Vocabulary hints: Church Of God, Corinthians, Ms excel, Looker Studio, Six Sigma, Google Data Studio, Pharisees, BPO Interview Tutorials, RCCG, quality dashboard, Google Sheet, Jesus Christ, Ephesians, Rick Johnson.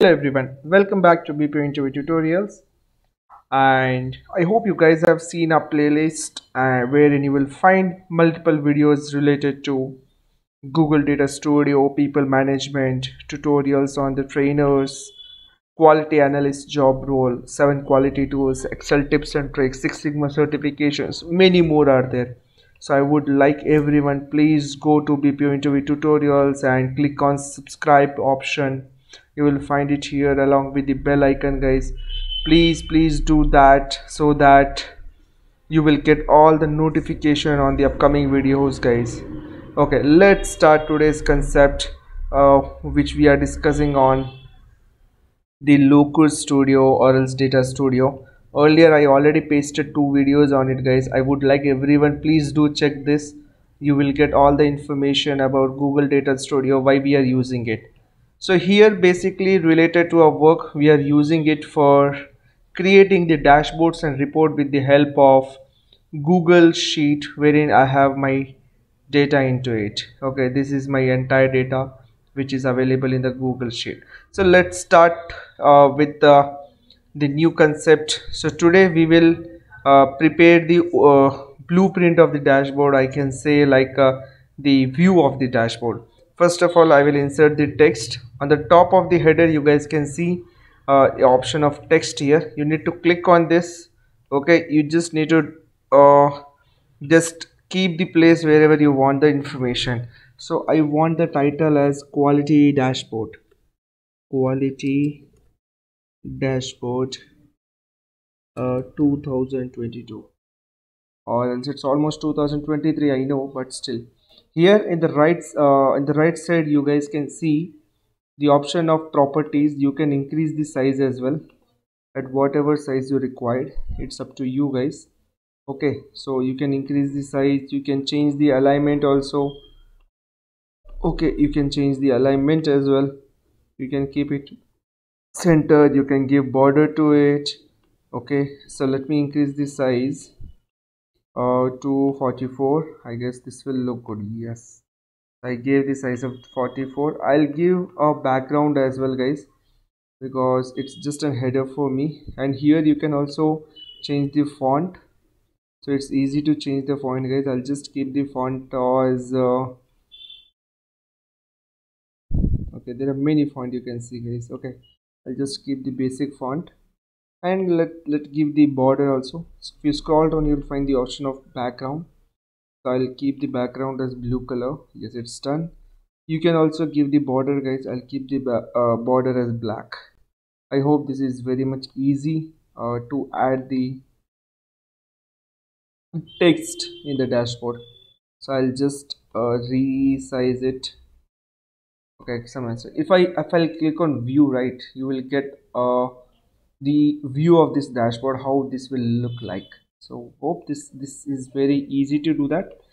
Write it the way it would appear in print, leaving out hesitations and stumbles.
Hello everyone, welcome back to BPO Interview Tutorials, and I hope you guys have seen a playlist wherein you will find multiple videos related to Google Data Studio, people management, tutorials on the trainers, quality analyst job role, 7 quality tools, Excel tips and tricks, Six Sigma certifications, many more are there. So I would like everyone, please go to BPO Interview Tutorials and click on subscribe option. You will find it here along with the bell icon, guys. Please do that so that you will get all the notification on the upcoming videos, guys. Okay, let's start today's concept which we are discussing on the Looker Studio or else Data Studio. Earlier I already pasted 2 videos on it, guys. I would like everyone, please do check this. You will get all the information about Google Data Studio, why we are using it. So here basically related to our work, we are using it for creating the dashboards and report with the help of Google Sheet, wherein I have my data into it. Okay, this is my entire data which is available in the Google Sheet. So let's start with the new concept. So today we will prepare the blueprint of the dashboard, I can say, like the view of the dashboard. First of all, I will insert the text. On the top of the header, you guys can see the option of text here. You need to click on this. Okay, you just need to just keep the place wherever you want the information. So I want the title as quality dashboard. Quality dashboard 2022, or else it's almost 2023, I know, but still. Here in the right side, you guys can see the option of properties. You can increase the size as well at whatever size you required. It's up to you guys. Okay, so you can increase the size. You can change the alignment also. Okay, you can change the alignment as well. You can keep it centered. You can give border to it. Okay, so let me increase the size to 44. I guess this will look good. Yes, I gave the size of 44. I'll give a background as well, guys, because it's just a header for me. And here you can also change the font, so it's easy to change the font, guys. I'll just keep the font as okay, there are many fonts you can see, guys. Okay, I'll just keep the basic font. And let give the border also. So if you scroll down, you'll find the option of background. So I'll keep the background as blue color. Yes, it's done. You can also give the border, guys. I'll keep the border as black. I hope this is very much easy to add the text in the dashboard. So I'll just resize it. Okay, some answer. If I click on view, right, you will get the view of this dashboard, how this will look like. So hope this is very easy to do that.